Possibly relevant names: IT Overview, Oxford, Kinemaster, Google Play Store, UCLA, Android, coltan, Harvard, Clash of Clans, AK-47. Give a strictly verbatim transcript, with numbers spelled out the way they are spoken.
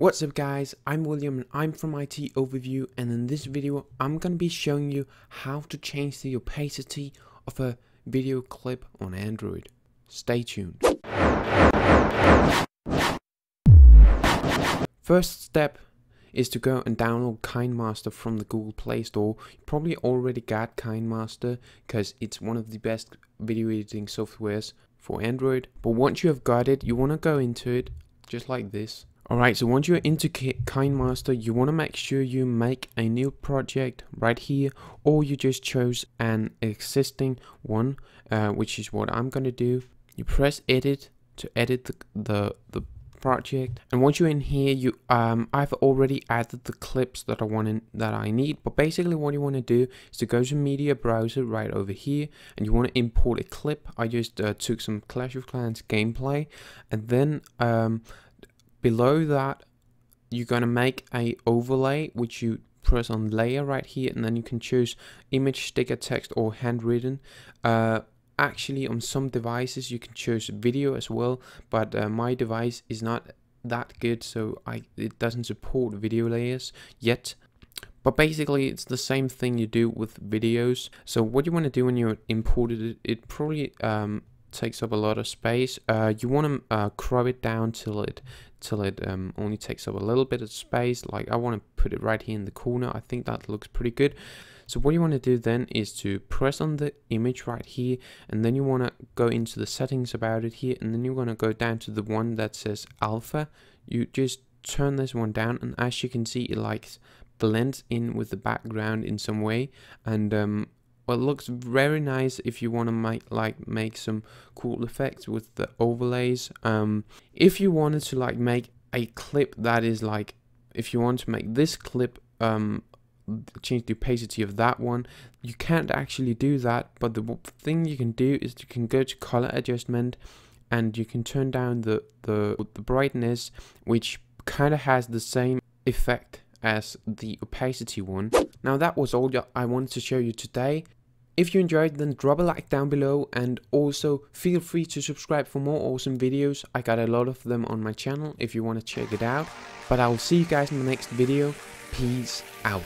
What's up guys, I'm William and I'm from I T Overview, and in this video I'm going to be showing you how to change the opacity of a video clip on Android. Stay tuned. First step is to go and download Kinemaster from the Google Play Store. You probably already got Kinemaster because it's one of the best video editing softwares for Android. But once you have got it, you want to go into it just like this. Alright, so once you're into Kinemaster, you want to make sure you make a new project right here, or you just choose an existing one, uh, which is what I'm going to do. You press edit to edit the, the, the project, and once you're in here, you um, I've already added the clips that I want in, that I need, but basically what you want to do is to go to media browser right over here, and you want to import a clip. I just uh, took some Clash of Clans gameplay, and then um, below that, you're going to make a overlay, which you press on layer right here, and then you can choose image, sticker, text, or handwritten. Uh, actually, on some devices, you can choose video as well, but uh, my device is not that good, so I, it doesn't support video layers yet. But basically, it's the same thing you do with videos. So what you want to do when you imported it, it probably um, takes up a lot of space. Uh, you want to uh, crop it down till it till it um, only takes up a little bit of space. Like I want to put it right here in the corner. I think that looks pretty good. So what you want to do then is to press on the image right here, and then you want to go into the settings about it here, and then you want to go down to the one that says alpha. You just turn this one down, and as you can see, it likes blends in with the background in some way, and um, well, it looks very nice if you want to make like make some cool effects with the overlays. Um, if you wanted to like make a clip that is like, if you want to make this clip, um, change the opacity of that one, you can't actually do that. But the thing you can do is you can go to color adjustment, and you can turn down the the, the brightness, which kind of has the same effect as the opacity one. Now that was all I wanted to show you today. If you enjoyed, then drop a like down below, and also feel free to subscribe for more awesome videos. I got a lot of them on my channel if you want to check it out. But I'll see you guys in the next video. Peace out.